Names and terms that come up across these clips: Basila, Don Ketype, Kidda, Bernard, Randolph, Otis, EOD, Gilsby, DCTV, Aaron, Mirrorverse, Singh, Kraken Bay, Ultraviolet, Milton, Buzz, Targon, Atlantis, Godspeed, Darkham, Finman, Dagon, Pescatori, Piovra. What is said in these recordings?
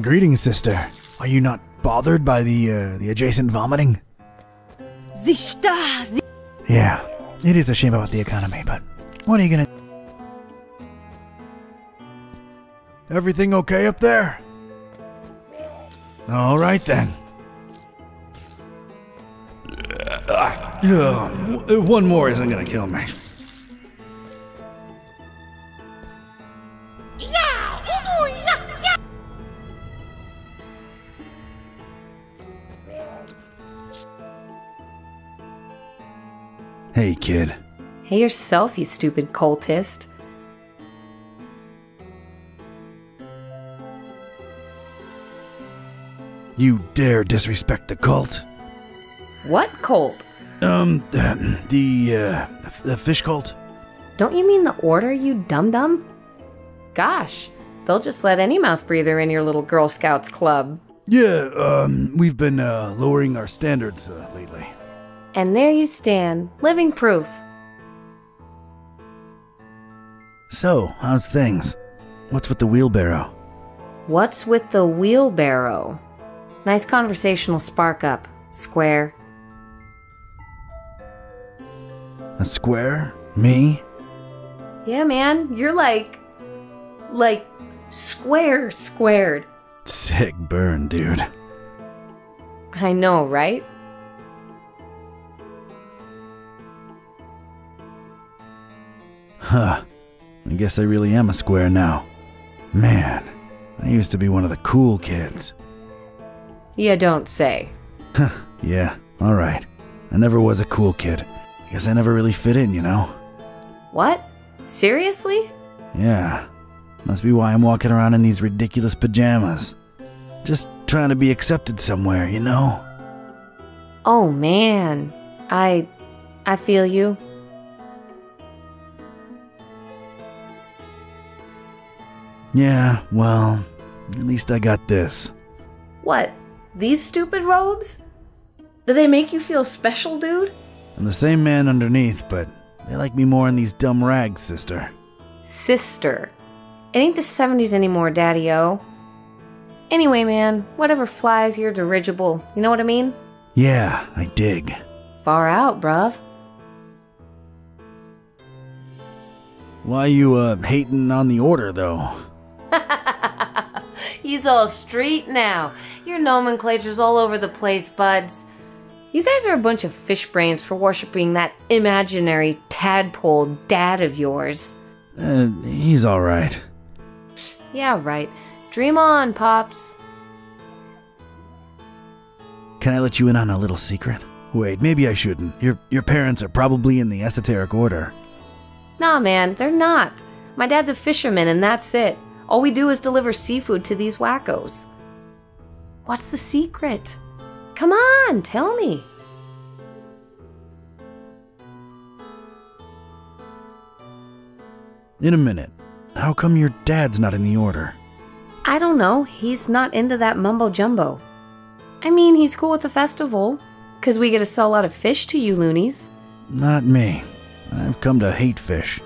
Greetings, sister. Are you not bothered by the adjacent vomiting? Yeah, it is a shame about the economy, but what are you gonna... Everything okay up there? All right then. One more isn't gonna kill me. Hey, kid. Hey yourself, you stupid cultist. You dare disrespect the cult? What cult? The fish cult. Don't you mean the order, you dum-dum? Gosh, they'll just let any mouth breather in your little Girl Scouts club. Yeah, we've been lowering our standards lately. And there you stand, living proof. So, how's things? What's with the wheelbarrow? What's with the wheelbarrow? Nice conversational spark up, square. A square? Me? Yeah, man, you're like square squared. Sick burn, dude. I know, right? Huh. I guess I really am a square now. Man, I used to be one of the cool kids. You don't say. Huh. Yeah, alright. I never was a cool kid. I guess I never really fit in, you know? What? Seriously? Yeah. Must be why I'm walking around in these ridiculous pajamas. Just trying to be accepted somewhere, you know? Oh, man. I feel you. Yeah, well, at least I got this. What? These stupid robes? Do they make you feel special, dude? I'm the same man underneath, but they like me more in these dumb rags, sister. Sister? It ain't the 70s anymore, daddy-o. Anyway, man, whatever flies your dirigible, you know what I mean? Yeah, I dig. Far out, bruv. Why you, hating on the order, though? He's all street now. Your nomenclature's all over the place, buds. You guys are a bunch of fish brains for worshiping that imaginary tadpole dad of yours. He's all right. Yeah, right. Dream on, Pops. Can I let you in on a little secret? Wait, maybe I shouldn't. Your parents are probably in the esoteric order. Nah, man, they're not. My dad's a fisherman and that's it. All we do is deliver seafood to these wackos. What's the secret? Come on, tell me. In a minute. How come your dad's not in the order? I don't know. He's not into that mumbo-jumbo. I mean, he's cool with the festival, 'cause we get to sell a lot of fish to you loonies. Not me. I've come to hate fish.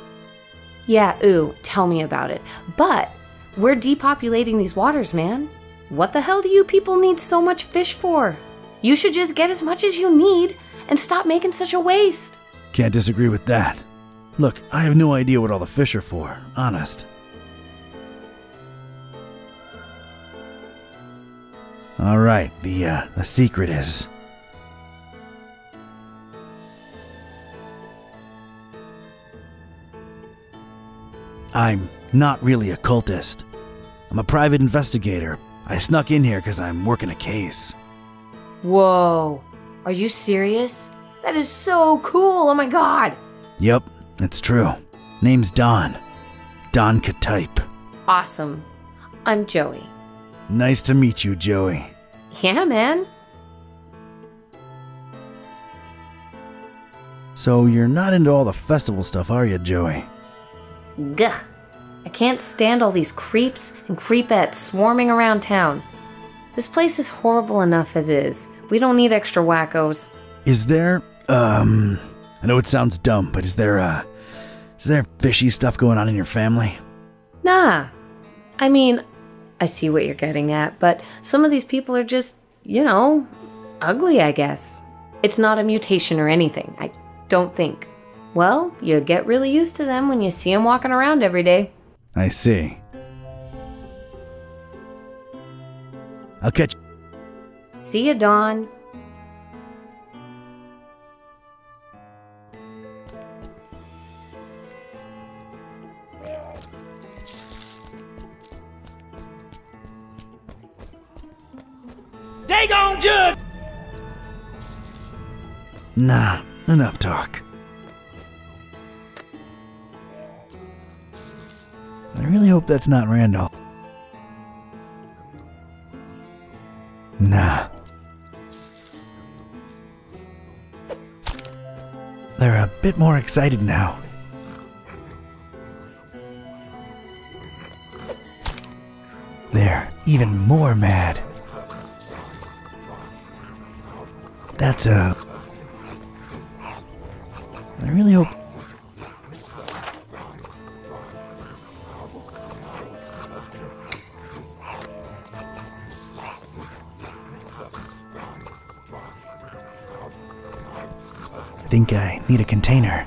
Yeah, ooh, tell me about it. But... we're depopulating these waters, man. What the hell do you people need so much fish for? You should just get as much as you need and stop making such a waste. Can't disagree with that. Look, I have no idea what all the fish are for, honest. Alright, the secret is... I'm not really a cultist. I'm a private investigator. I snuck in here because I'm working a case. Whoa. Are you serious? That is so cool. Oh my god. Yep, it's true. Name's Don. Don Ketype. Awesome. I'm Joey. Nice to meet you, Joey. Yeah, man. So you're not into all the festival stuff, are you, Joey? Gah! I can't stand all these creeps and creepettes swarming around town. This place is horrible enough as is. We don't need extra wackos. Is there, I know it sounds dumb, but is there fishy stuff going on in your family? Nah. I mean, I see what you're getting at, but some of these people are just, you know, ugly, I guess. It's not a mutation or anything, I don't think. Well, you get really used to them when you see them walking around every day. I see. I'll catch you. See ya, Don. Dagon Jud! Nah, enough talk. I really hope that's not Randolph. Nah. They're a bit more excited now. They're even more mad. That's a... I really hope... I think I need a container.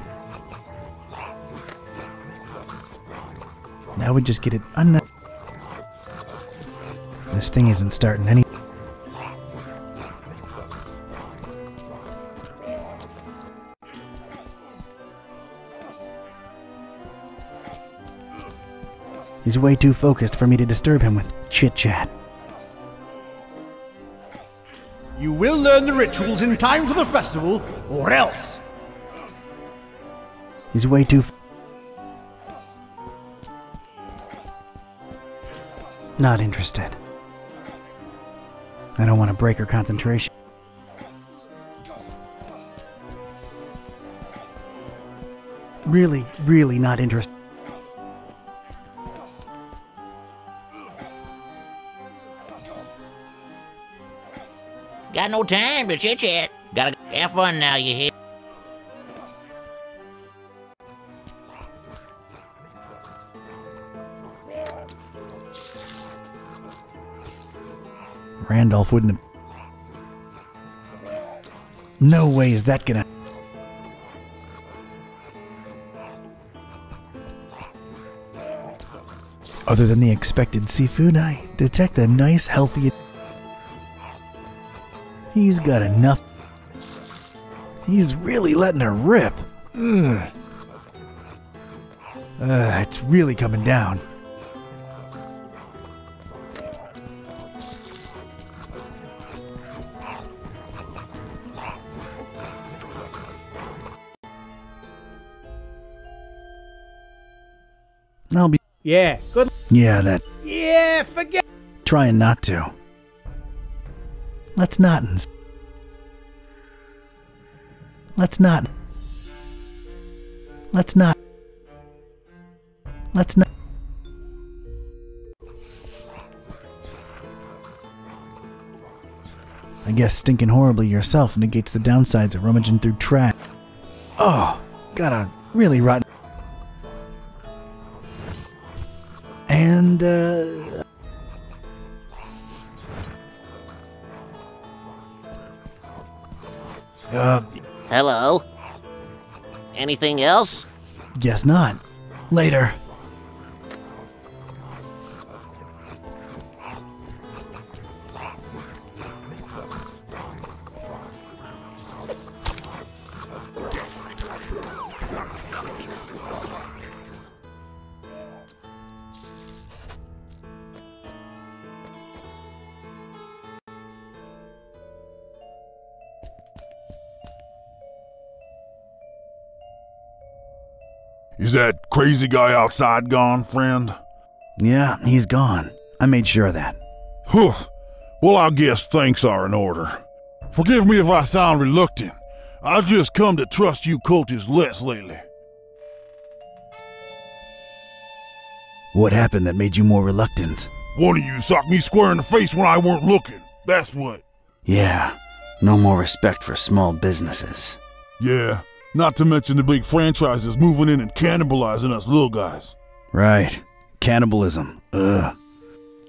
Now we just get it This thing isn't starting any. He's way too focused for me to disturb him with chit-chat. You will learn the rituals in time for the festival, or else! He's way too Not interested. I don't want to break her concentration. Really, really not interested. Got no time to chit-chat. Gotta have fun now, you hear? Randolph wouldn't have... No way is that gonna... Other than the expected seafood, I detect a nice, healthy... He's got enough. He's really letting her rip. Ugh. It's really coming down. I'll be... Yeah, good... Yeah, that... Yeah, forget... Trying not to. Let's not. I guess stinking horribly yourself negates the downsides of rummaging through trash. Oh, got a really rotten... And, Hello? Anything else? Guess not. Later. Is that crazy guy outside gone, friend? Yeah, he's gone. I made sure of that. Whew. Well, I guess things are in order. Forgive me if I sound reluctant. I've just come to trust you cultists less lately. What happened that made you more reluctant? One of you socked me square in the face when I weren't looking. That's what. Yeah, no more respect for small businesses. Yeah, not to mention the big franchises moving in and cannibalizing us little guys. Right. Cannibalism. Ugh.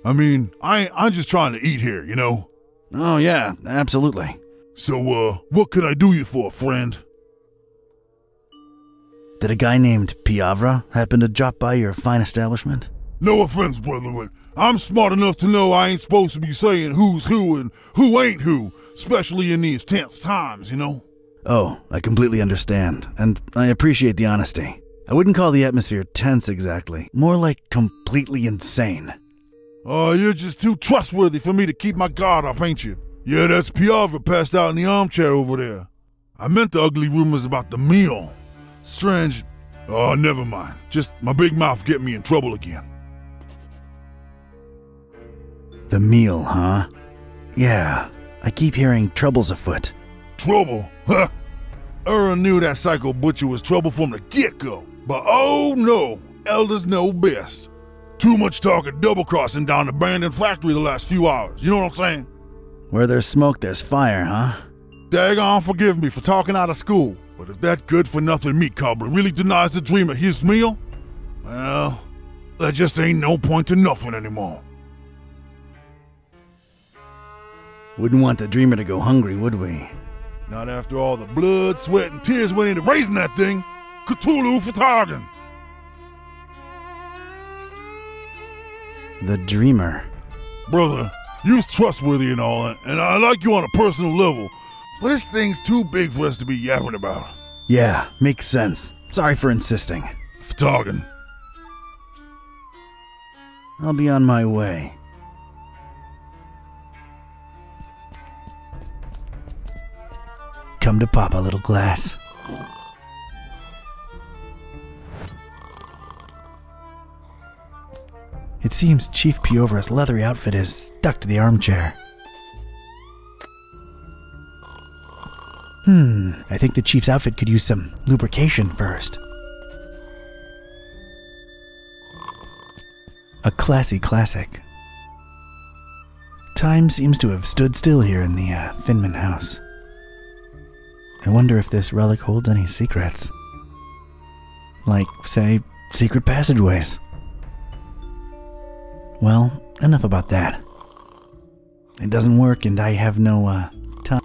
I mean, I'm just trying to eat here, you know? Oh, yeah, absolutely. So, what could I do you for, friend? Did a guy named Piovra happen to drop by your fine establishment? No offense, brother, but I'm smart enough to know I ain't supposed to be saying who's who and who ain't who, especially in these tense times, you know? Oh, I completely understand, and I appreciate the honesty. I wouldn't call the atmosphere tense exactly, more like completely insane. Oh, you're just too trustworthy for me to keep my guard up, ain't you? Yeah, that's Piovra passed out in the armchair over there. I meant the ugly rumors about the meal. Strange. Oh, never mind. Just my big mouth get me in trouble again. The meal, huh? Yeah, I keep hearing trouble's afoot. Trouble? Huh? Aaron knew that psycho butcher was trouble from the get-go. But oh no, elders know best. Too much talk of double-crossing down the abandoned factory the last few hours, you know what I'm saying? Where there's smoke, there's fire, huh? Dagon, forgive me for talking out of school, but if that good-for-nothing meat cobbler really denies the dream of his meal, well, there just ain't no point to nothing anymore. Wouldn't want the dreamer to go hungry, would we? Not after all the blood, sweat, and tears went into raising that thing. Cthulhu for Targon. The dreamer. Brother, you're trustworthy and all, and I like you on a personal level, but this thing's too big for us to be yapping about. Yeah, makes sense. Sorry for insisting. For Targon. I'll be on my way. Come to pop a little glass. It seems Chief Piovra's leathery outfit is stuck to the armchair. I think the Chief's outfit could use some lubrication first. A classy classic. Time seems to have stood still here in the Finman house. I wonder if this relic holds any secrets. Like, say, secret passageways. Well, enough about that. It doesn't work and I have no, time.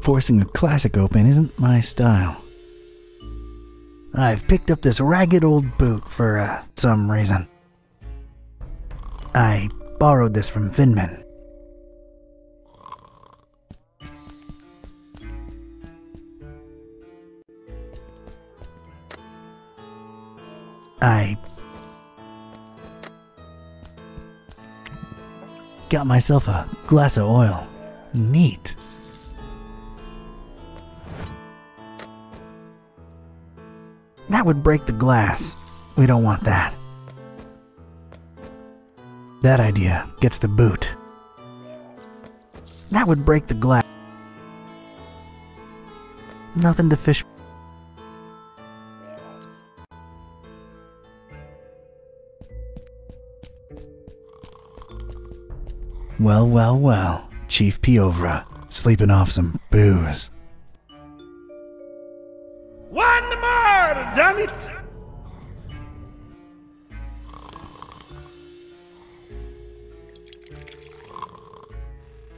Forcing a classic open isn't my style. I've picked up this ragged old boot for, some reason. I borrowed this from Finman. I got myself a glass of oil. Neat. That would break the glass. We don't want that. That idea gets the boot. That would break the glass. Nothing to fish. Well, well, well, Chief Piovra, sleeping off some booze. One more, damn it!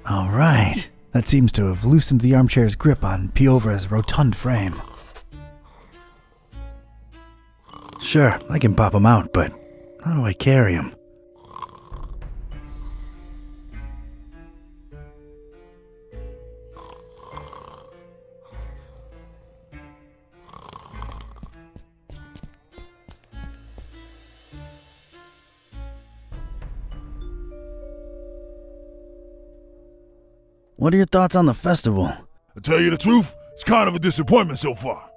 All right, that seems to have loosened the armchair's grip on Piovra's rotund frame. Sure, I can pop him out, but how do I carry him? What are your thoughts on the festival? To tell you the truth, it's kind of a disappointment so far.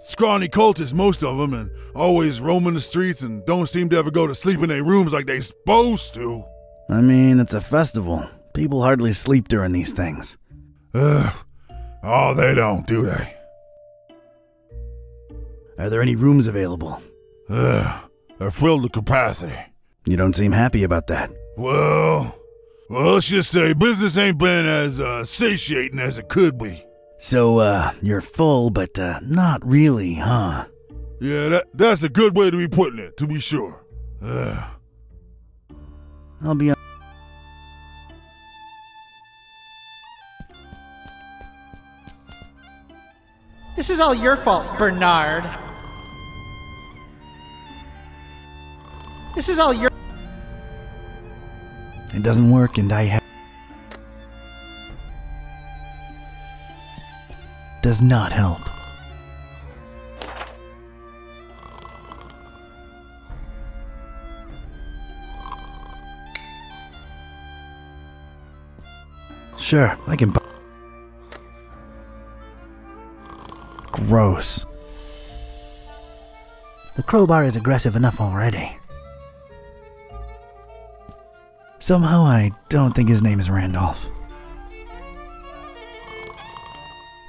Scrawny cultists, most of them, and always roaming the streets and don't seem to ever go to sleep in their rooms like they supposed to. I mean, it's a festival. People hardly sleep during these things. Oh, they don't, do they? Are there any rooms available? They're filled to capacity. You don't seem happy about that. Well, let's just say business ain't been as satiating as it could be. So, you're full, but not really, huh? Yeah, that's a good way to be putting it, to be sure. I'll be on. This is all your fault, Bernard. This is all your. It doesn't work, and I have. Does not help. Sure, I can. Gross. The crowbar is aggressive enough already. Somehow I don't think his name is Randolph.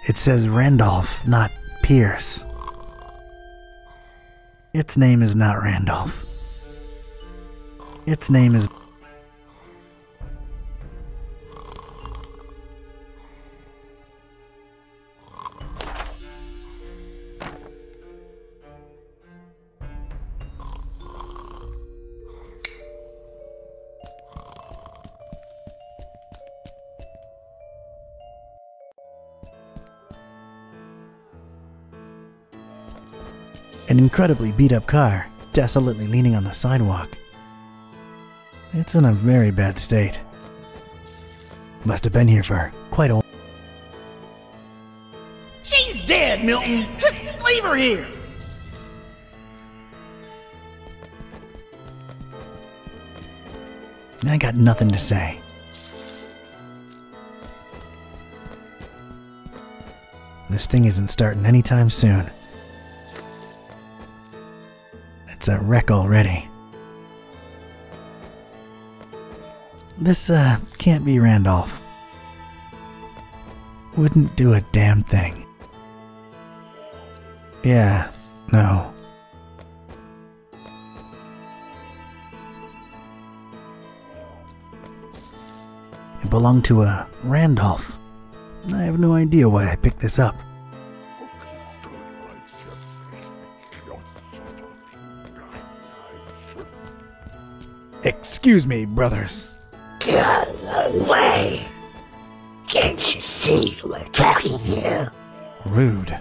It says Randolph, not Pierce. Its name is not Randolph. Its name is... An incredibly beat-up car, desolately leaning on the sidewalk. It's in a very bad state. Must have been here for quite a while. She's dead, Milton! Just leave her here! I got nothing to say. This thing isn't starting anytime soon. It's a wreck already. This, can't be Randolph. Wouldn't do a damn thing. Yeah, no. It belonged to a Randolph. I have no idea why I picked this up. Excuse me, brothers. Go away! Can't you see we're talking here? Rude.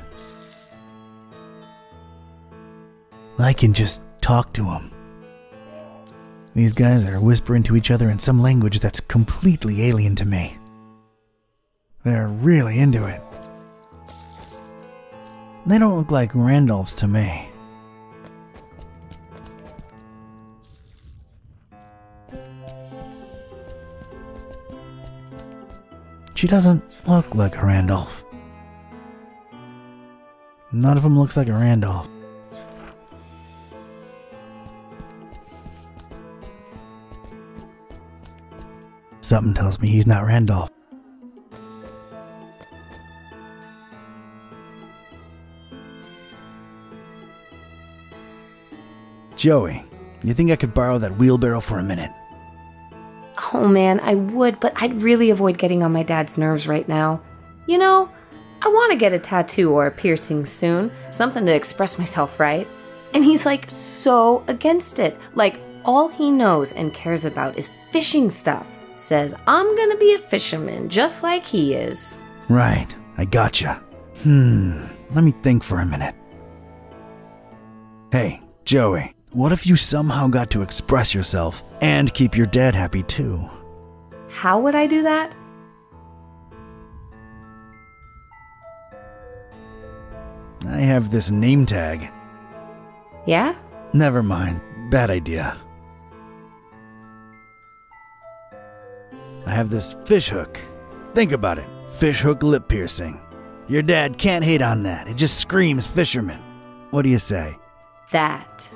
I can just talk to him. These guys are whispering to each other in some language that's completely alien to me. They're really into it. They don't look like Randolphs to me. She doesn't look like a Randolph. None of them looks like a Randolph. Something tells me he's not Randolph. Joey, you think I could borrow that wheelbarrow for a minute? Oh man, I would, but I'd really avoid getting on my dad's nerves right now. You know, I want to get a tattoo or a piercing soon, something to express myself, right? And he's like so against it. Like, all he knows and cares about is fishing stuff. Says, I'm gonna be a fisherman just like he is. Right, I gotcha. Let me think for a minute. Hey, Joey. What if you somehow got to express yourself and keep your dad happy too? How would I do that? I have this name tag. Yeah? Never mind. Bad idea. I have this fish hook. Think about it. Fish hook lip piercing. Your dad can't hate on that. It just screams fisherman. What do you say? That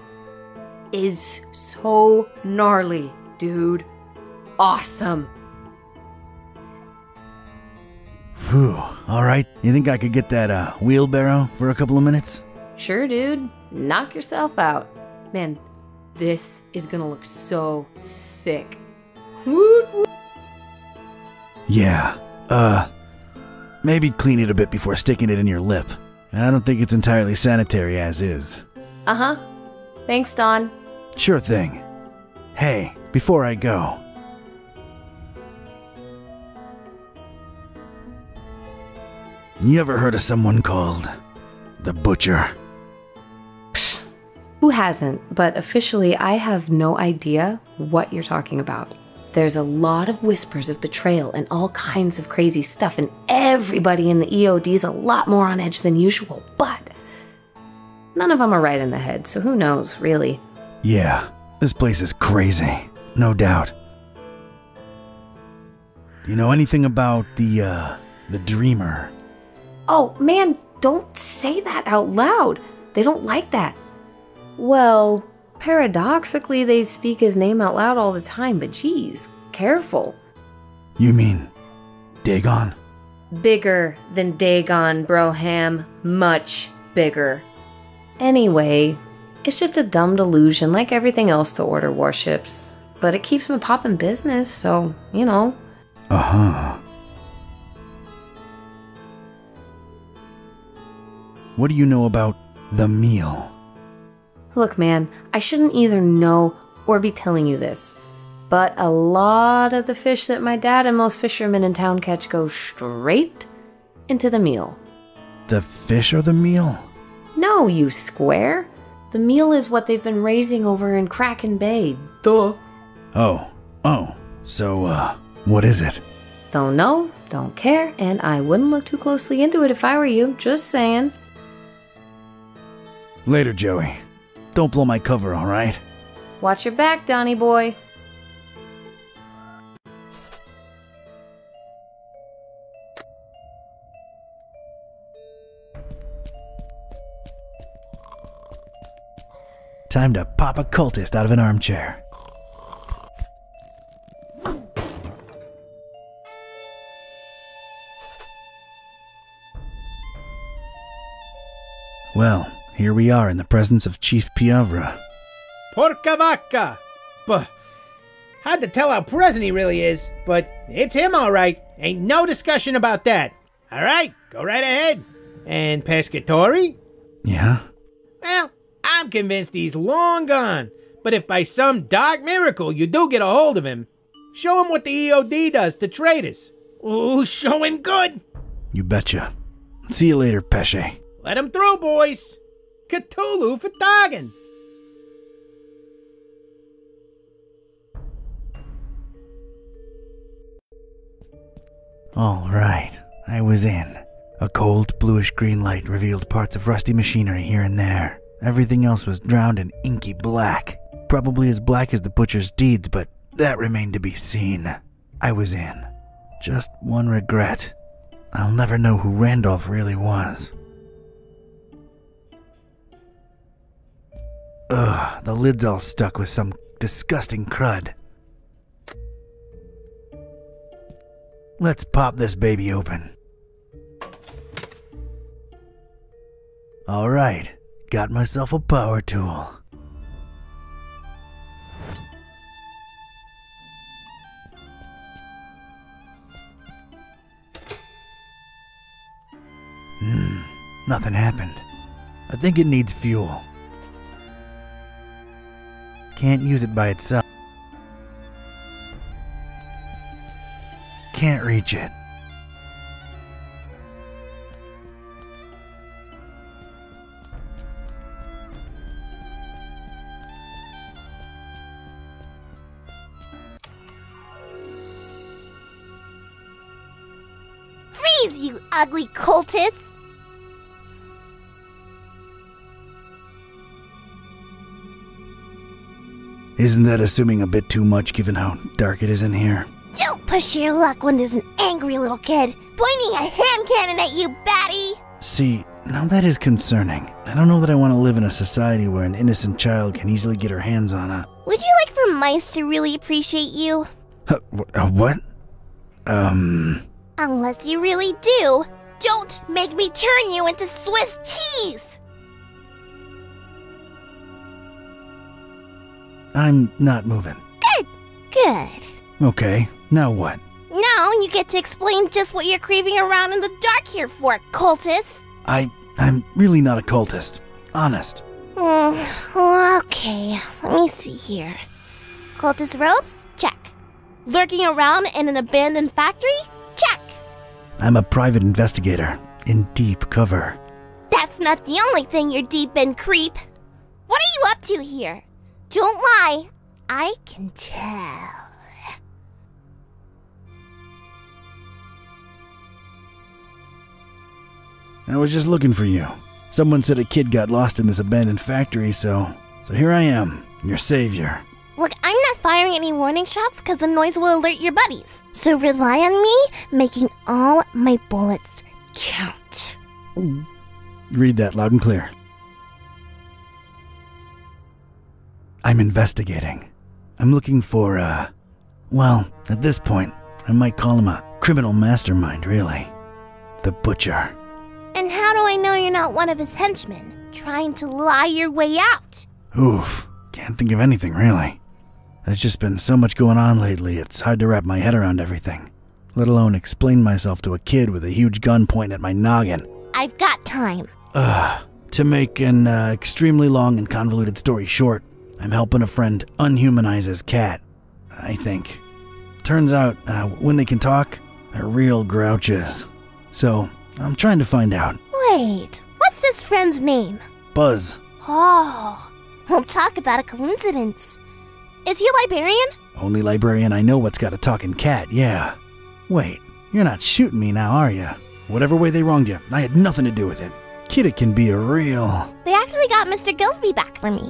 is so gnarly, dude. Awesome. Phew. All right. You think I could get that wheelbarrow for a couple of minutes? Sure, dude. Knock yourself out. Man, this is gonna look so sick. Woot woot. Yeah, maybe clean it a bit before sticking it in your lip. I don't think it's entirely sanitary as is. Uh-huh. Thanks, Don. Sure thing. Hey, before I go... You ever heard of someone called the Butcher? Psh, who hasn't? But officially, I have no idea what you're talking about. There's a lot of whispers of betrayal and all kinds of crazy stuff, and everybody in the EOD's a lot more on edge than usual, but none of them are right in the head, so who knows, really. Yeah, this place is crazy, no doubt. Do you know anything about the Dreamer? Oh, man, don't say that out loud. They don't like that. Well, paradoxically, they speak his name out loud all the time, but geez, careful. You mean Dagon? Bigger than Dagon, Broham. Much bigger. Anyway, it's just a dumb delusion like everything else the Order worships. But it keeps them poppin' business, so, you know. Uh-huh. What do you know about the meal? Look, man, I shouldn't either know or be telling you this, but a lot of the fish that my dad and most fishermen in town catch go straight into the meal. The fish are the meal? No, you square. The meal is what they've been raising over in Kraken Bay. Duh. Oh. So, what is it? Don't know, don't care, and I wouldn't look too closely into it if I were you. Just saying. Later, Joey. Don't blow my cover, all right? Watch your back, Donnie boy. Time to pop a cultist out of an armchair. Well... Here we are in the presence of Chief Piovra. Porca vacca! But hard to tell how present he really is, but it's him all right. Ain't no discussion about that. All right, go right ahead. And Pescatori? Yeah? Well, I'm convinced he's long gone, but if by some dark miracle you do get a hold of him, show him what the EOD does to traitors. Ooh, show him good! You betcha. See you later, Pesce. Let him through, boys! Cthulhu for Dagon! All right, I was in. A cold, bluish-green light revealed parts of rusty machinery here and there. Everything else was drowned in inky black. Probably as black as the Butcher's deeds, but that remained to be seen. I was in. Just one regret. I'll never know who Randolph really was. Ugh, the lid's all stuck with some disgusting crud. Let's pop this baby open. Alright, got myself a power tool. Nothing happened. I think it needs fuel. Can't use it by itself. Can't reach it. Freeze, you ugly cultists! Isn't that assuming a bit too much given how dark it is in here? Don't push your luck when there's an angry little kid pointing a hand cannon at you, batty! See, now that is concerning. I don't know that I want to live in a society where an innocent child can easily get her hands on a... Would you like for mice to really appreciate you? What? Unless you really do, don't make me turn you into Swiss cheese! I'm not moving. Good. Good. Okay, now what? Now you get to explain just what you're creeping around in the dark here for, cultist. I'm really not a cultist. Honest. Okay, let me see here. Cultist robes? Check. Lurking around in an abandoned factory? Check. I'm a private investigator, in deep cover. That's not the only thing you're deep in, creep. What are you up to here? Don't lie. I can tell. I was just looking for you. Someone said a kid got lost in this abandoned factory, so here I am, your savior. Look, I'm not firing any warning shots because the noise will alert your buddies. So rely on me making all my bullets count. Read that loud and clear. I'm investigating. I'm looking for well, at this point, I might call him a criminal mastermind, really. The Butcher. And how do I know you're not one of his henchmen, trying to lie your way out? Oof, can't think of anything, really. There's just been so much going on lately, it's hard to wrap my head around everything. Let alone explain myself to a kid with a huge gun pointing at my noggin. I've got time. To make an extremely long and convoluted story short, I'm helping a friend unhumanize his cat, I think. Turns out, when they can talk, they're real grouches. So I'm trying to find out. Wait, what's this friend's name? Buzz. Oh, we'll talk about a coincidence. Is he a librarian? Only librarian I know what's got a talking cat, yeah. Wait, you're not shooting me now, are you? Whatever way they wronged you, I had nothing to do with it. Kidda can be a real... They actually got Mr. Gilsby back for me.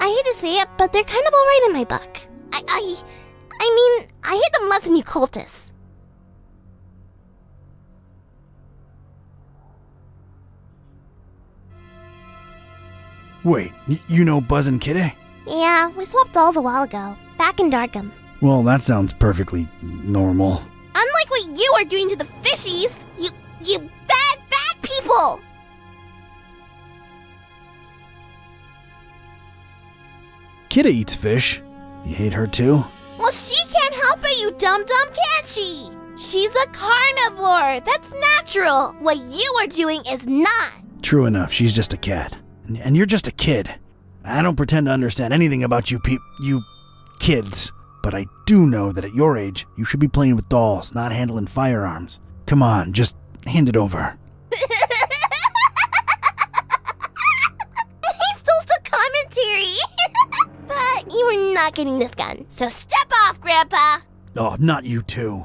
I hate to say it, but they're kind of alright in my book. I mean, I hate them less than you cultists. Wait, you know Buzz and Kidda? Yeah, we swapped dolls a while ago, back in Darkham. Well, that sounds perfectly normal. Unlike what you are doing to the fishies, you bad, bad people! Kidda eats fish. You hate her too? Well, she can't help it, you dum-dum, can't she? She's a carnivore, that's natural. What you are doing is not. True enough, she's just a cat. And you're just a kid. I don't pretend to understand anything about you kids. But I do know that at your age, you should be playing with dolls, not handling firearms. Come on, just hand it over. He's still stuck commentary. But you are not getting this gun, so step off, Grandpa. Oh, not you too.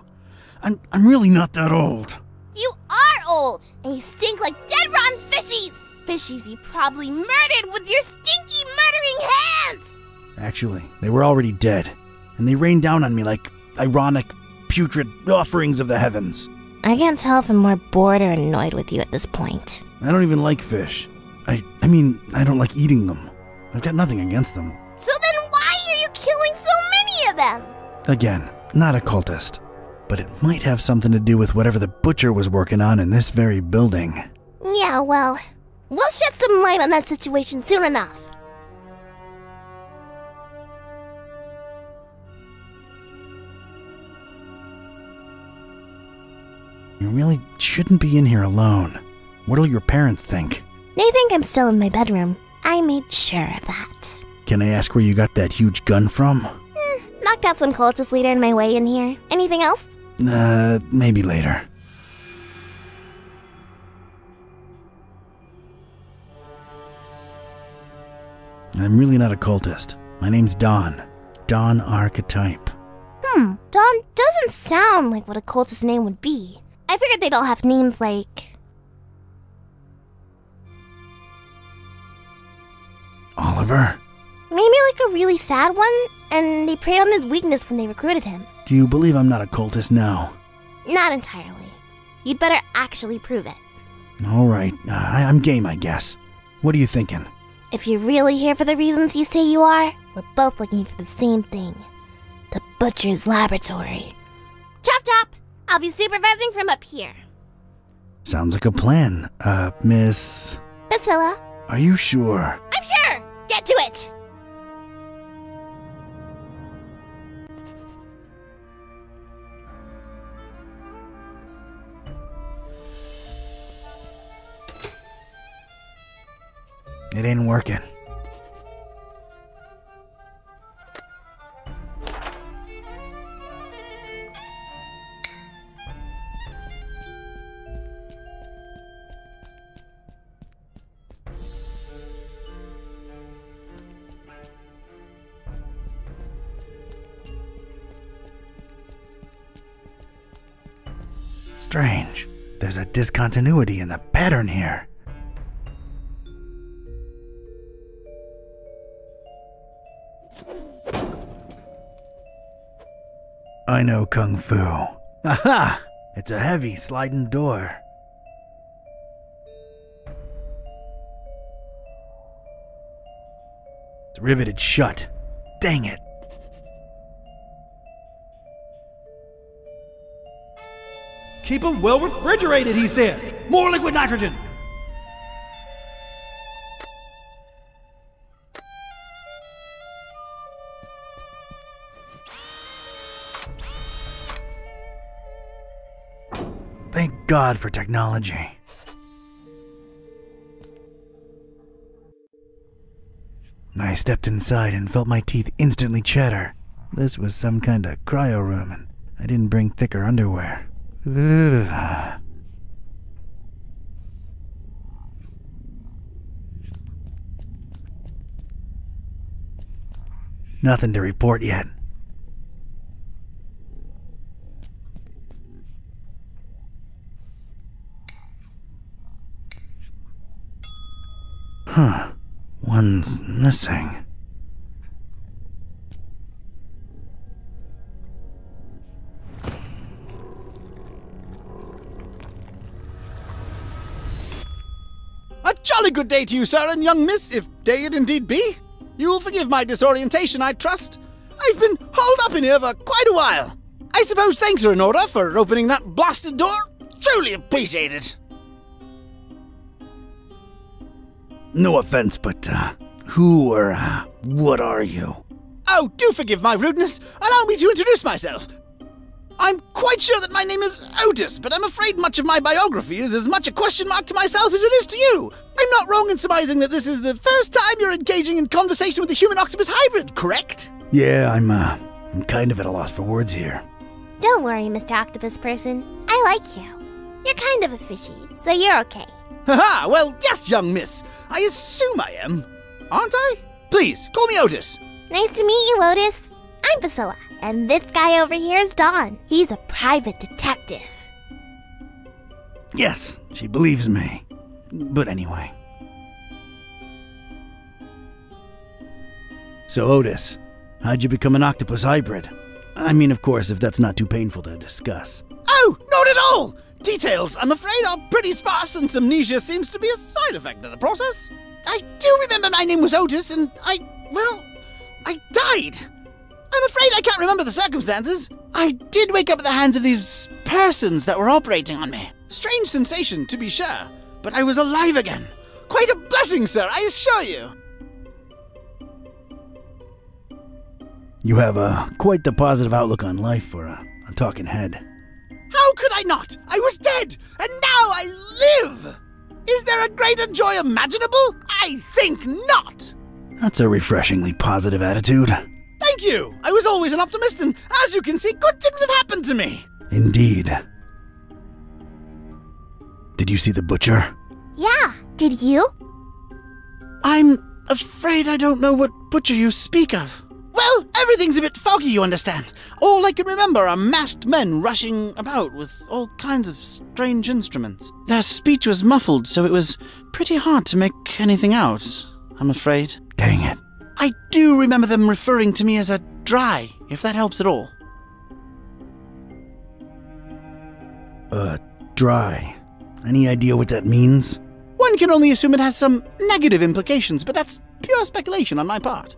I'm really not that old. You are old, and you stink like dead rotten fishies. Fishies you probably murdered with your stinky murdering hands! Actually, they were already dead, and they rained down on me like ironic, putrid offerings of the heavens. I can't tell if I'm more bored or annoyed with you at this point. I don't even like fish. I mean, I don't like eating them. I've got nothing against them. So then why are you killing so many of them? Again, not a cultist, but it might have something to do with whatever the Butcher was working on in this very building. Yeah, well... we'll shed some light on that situation soon enough. You really shouldn't be in here alone. What'll your parents think? They think I'm still in my bedroom. I made sure of that. Can I ask where you got that huge gun from? Knocked out some cultist leader on my way in here. Anything else? Maybe later. I'm really not a cultist. My name's Don. Don R. Ketype. Don doesn't sound like what a cultist name would be. I figured they'd all have names like... Oliver? Maybe like a really sad one, and they preyed on his weakness when they recruited him. Do you believe I'm not a cultist now? Not entirely. You'd better actually prove it. Alright, I'm game, I guess. What are you thinking? If you're really here for the reasons you say you are, we're both looking for the same thing. The Butcher's laboratory. Chop chop! I'll be supervising from up here. Sounds like a plan. Miss... Basila. Are you sure? I'm sure! Get to it! It ain't working. Strange. There's a discontinuity in the pattern here. I know Kung Fu. Aha! It's a heavy sliding door. It's riveted shut. Dang it! Keep them well refrigerated, he said. More liquid nitrogen. Thank God for technology. I stepped inside and felt my teeth instantly chatter. This was some kind of cryo room, and I didn't bring thicker underwear. Ugh. Nothing to report yet. Huh. One's missing. Good day to you, sir, and young miss, if day it indeed be. You will forgive my disorientation, I trust. I've been holed up in here for quite a while. I suppose thanks are in order for opening that blasted door. Truly appreciate it. No offense, but who or what are you? Oh, do forgive my rudeness. Allow me to introduce myself. I'm quite sure that my name is Otis, but I'm afraid much of my biography is as much a question mark to myself as it is to you. I'm not wrong in surmising that this is the first time you're engaging in conversation with the human-octopus hybrid, correct? Yeah, I'm kind of at a loss for words here. Don't worry, Mr. Octopus Person. I like you. You're kind of a fishy, so you're okay. Haha, well, yes, young miss. I assume I am. Aren't I? Please, call me Otis. Nice to meet you, Otis. I'm Basila. And this guy over here is Don. He's a private detective. Yes, she believes me. But anyway. So Otis, how'd you become an octopus hybrid? I mean, of course, if that's not too painful to discuss. Oh, not at all! Details, I'm afraid, are pretty sparse, and amnesia seems to be a side effect of the process. I do remember my name was Otis, and I died. I'm afraid I can't remember the circumstances. I did wake up at the hands of these persons that were operating on me. Strange sensation, to be sure, but I was alive again. Quite a blessing, sir, I assure you. You have quite the positive outlook on life for a talking head. How could I not? I was dead, and now I live! Is there a greater joy imaginable? I think not! That's a refreshingly positive attitude. Thank you! I was always an optimist, and as you can see, good things have happened to me! Indeed. Did you see the butcher? Yeah, did you? I'm afraid I don't know what butcher you speak of. Well, everything's a bit foggy, you understand. All I can remember are masked men rushing about with all kinds of strange instruments. Their speech was muffled, so it was pretty hard to make anything out, I'm afraid. Dang it. I do remember them referring to me as a dry, if that helps at all. Dry. Any idea what that means? One can only assume it has some negative implications, but that's pure speculation on my part.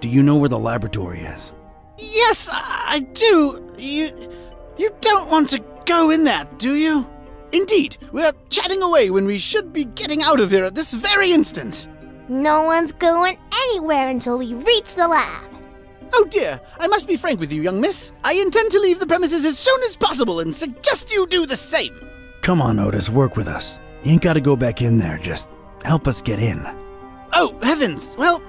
Do you know where the laboratory is? Yes, I do. You don't want to go in there, do you? Indeed, we're chatting away when we should be getting out of here at this very instant. No one's going anywhere until we reach the lab. Oh dear, I must be frank with you, young miss. I intend to leave the premises as soon as possible and suggest you do the same. Come on, Otis, work with us. You ain't gotta go back in there, just help us get in. Oh, heavens! Well,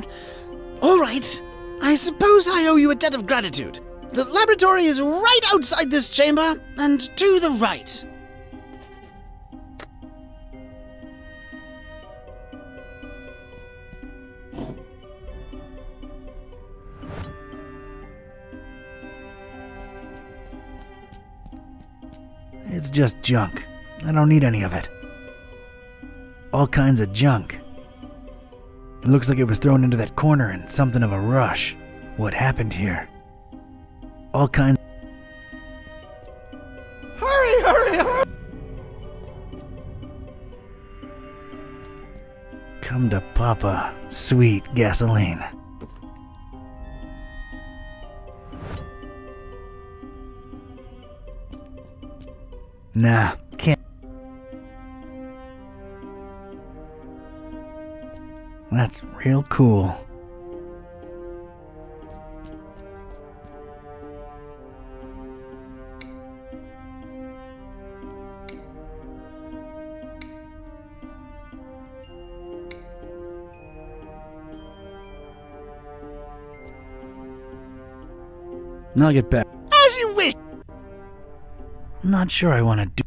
all right. I suppose I owe you a debt of gratitude. The laboratory is right outside this chamber, and to the right. It's just junk. I don't need any of it. All kinds of junk. It looks like it was thrown into that corner in something of a rush. What happened here? All kinds... Hurry, hurry, hurry! Come to Papa. Sweet gasoline. Nah, can't. That's real cool. Now get back. As you wish. I'm not sure I want to do.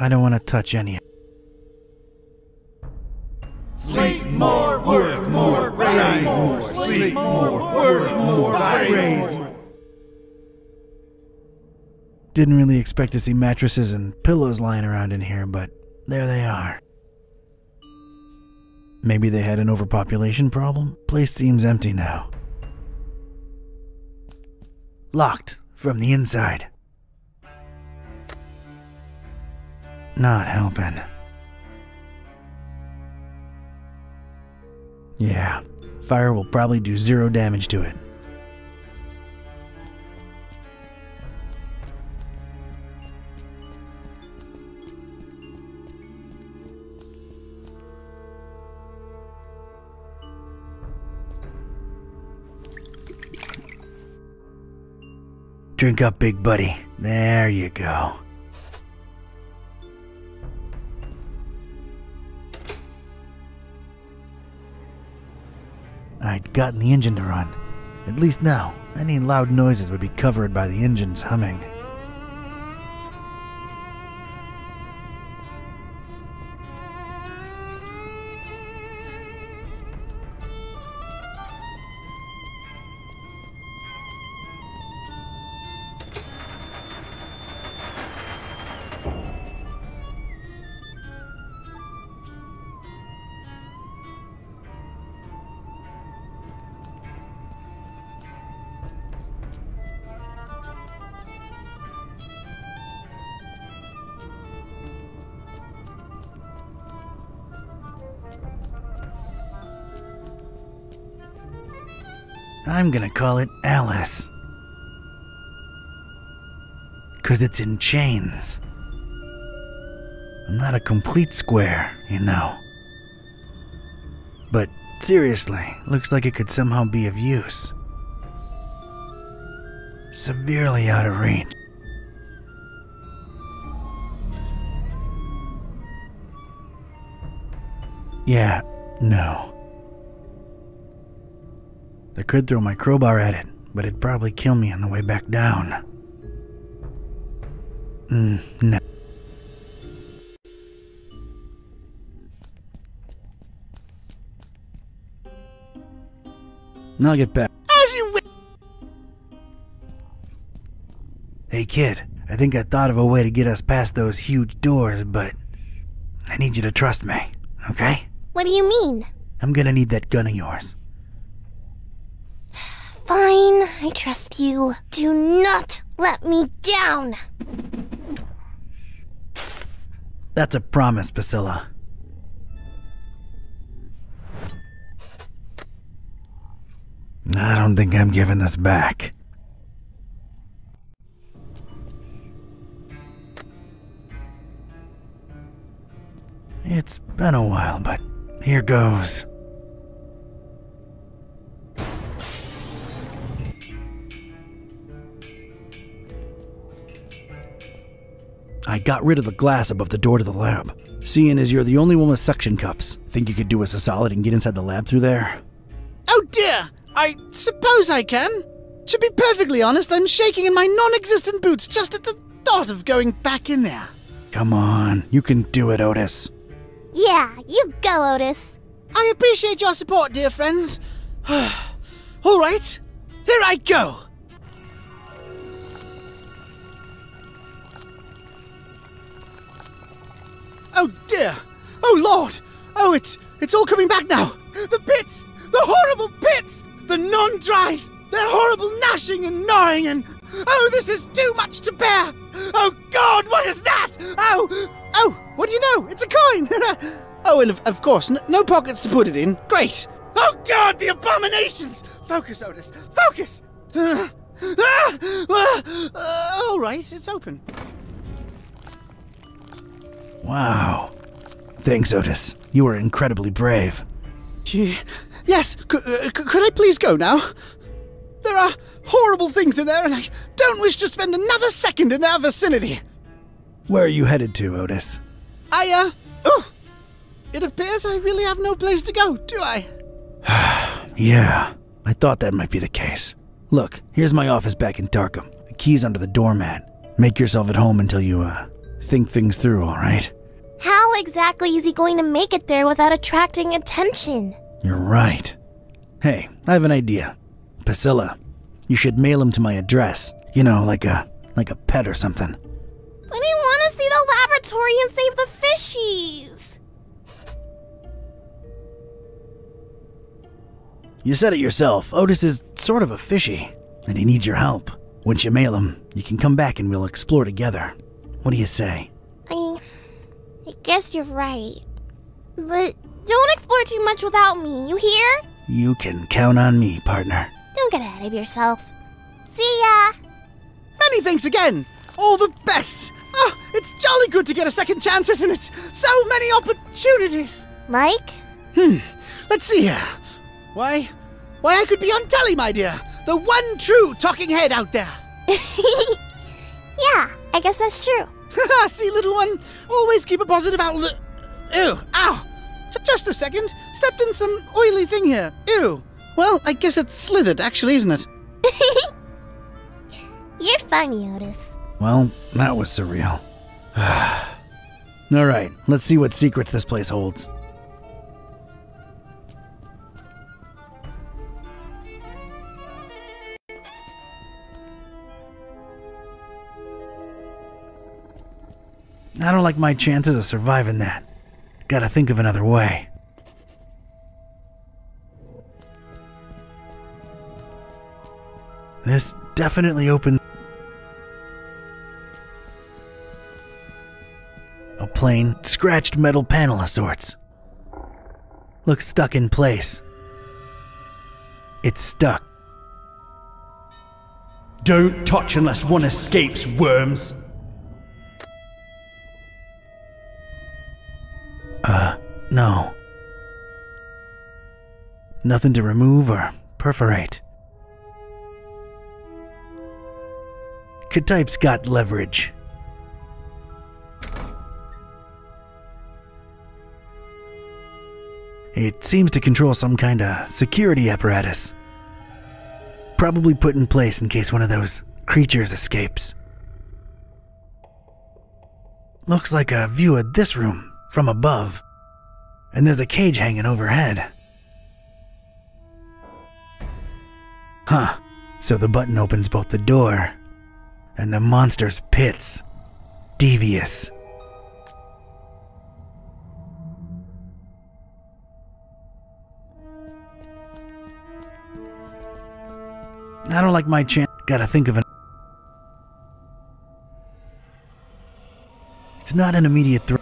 I don't want to touch any. Sleep more, work more, rise more. Sleep more, work more, rise more. Didn't really expect to see mattresses and pillows lying around in here, but there they are. Maybe they had an overpopulation problem? Place seems empty now. Locked from the inside. Not helping. Yeah, fire will probably do zero damage to it. Drink up, big buddy. There you go. I'd gotten the engine to run. At least now, any loud noises would be covered by the engine's humming. I'm gonna call it Alice. 'Cause it's in chains. I'm not a complete square, you know. But seriously, looks like it could somehow be of use. Severely out of range. Yeah, no. I could throw my crowbar at it, but it'd probably kill me on the way back down. No. Now get back. As you wish. Hey kid, I think I thought of a way to get us past those huge doors, but I need you to trust me, okay? What do you mean? I'm gonna need that gun of yours. Fine, I trust you. Do not let me down! That's a promise, Basila. I don't think I'm giving this back. It's been a while, but here goes. I got rid of the glass above the door to the lab. Seeing as you're the only one with suction cups, think you could do us a solid and get inside the lab through there? Oh dear! I suppose I can. To be perfectly honest, I'm shaking in my non-existent boots just at the thought of going back in there. Come on, you can do it, Otis. Yeah, you go, Otis. I appreciate your support, dear friends. All right, here I go. Oh dear! Oh Lord! Oh, it's all coming back now. The pits, the horrible pits, the non-dries, their horrible gnashing and gnawing, and oh, this is too much to bear. Oh God, what is that? Oh, what do you know? It's a coin. Oh, and of course, no pockets to put it in. Great. Oh God, the abominations! Focus, Otis. Focus. All right, it's open. Wow. Thanks, Otis. You were incredibly brave. Yes, could I please go now? There are horrible things in there, and I don't wish to spend another second in their vicinity. Where are you headed to, Otis? It appears I really have no place to go, do I? Yeah, I thought that might be the case. Look, here's my office back in Darkham. The key's under the doormat. Make yourself at home until you, think things through, all right? How exactly is he going to make it there without attracting attention? You're right. Hey, I have an idea. Basila, you should mail him to my address. You know, like a pet or something. But I want to see the laboratory and save the fishies. You said it yourself. Otis is sort of a fishy, and he needs your help. Once you mail him, you can come back and we'll explore together. What do you say? I guess you're right. But don't explore too much without me, you hear? You can count on me, partner. Don't get ahead of yourself. See ya! Many thanks again! All the best! Oh, it's jolly good to get a second chance, isn't it? So many opportunities! Like? Let's see here. Why, I could be on telly, my dear! The one true talking head out there! Yeah, I guess that's true. Haha, see, little one? Always keep a positive outlook. Ew, ow! Just a second. Stepped in some oily thing here. Ew. Well, I guess it's slithered, actually, isn't it? You're funny, Otis. Well, that was surreal. Alright, let's see what secrets this place holds. I don't like my chances of surviving that. Gotta think of another way. This definitely opens... A plain, scratched metal panel of sorts. Looks stuck in place. It's stuck. Don't touch unless one escapes, worms! No. Nothing to remove or perforate. Ketype's got leverage. It seems to control some kind of security apparatus. Probably put in place in case one of those creatures escapes. Looks like a view of this room from above. And there's a cage hanging overhead. Huh. So the button opens both the door and the monster's pits. Devious. I don't like my chance. Gotta think of an... It's not an immediate threat.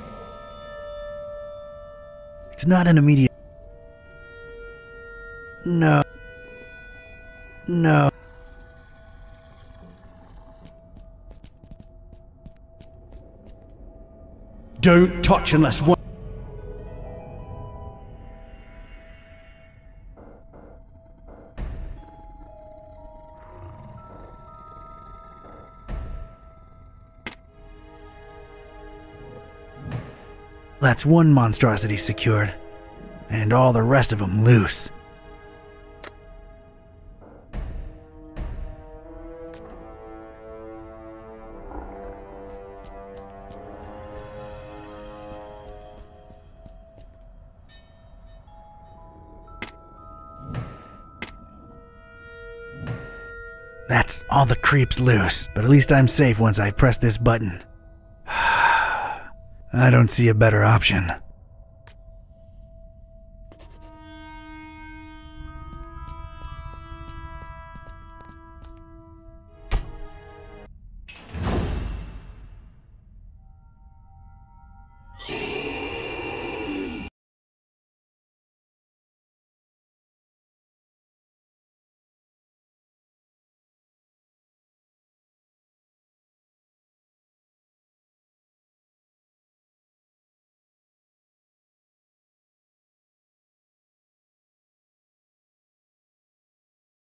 No. No. Don't touch unless one... That's one monstrosity secured, and all the rest of them loose. That's all the creeps loose, but at least I'm safe once I press this button. I don't see a better option.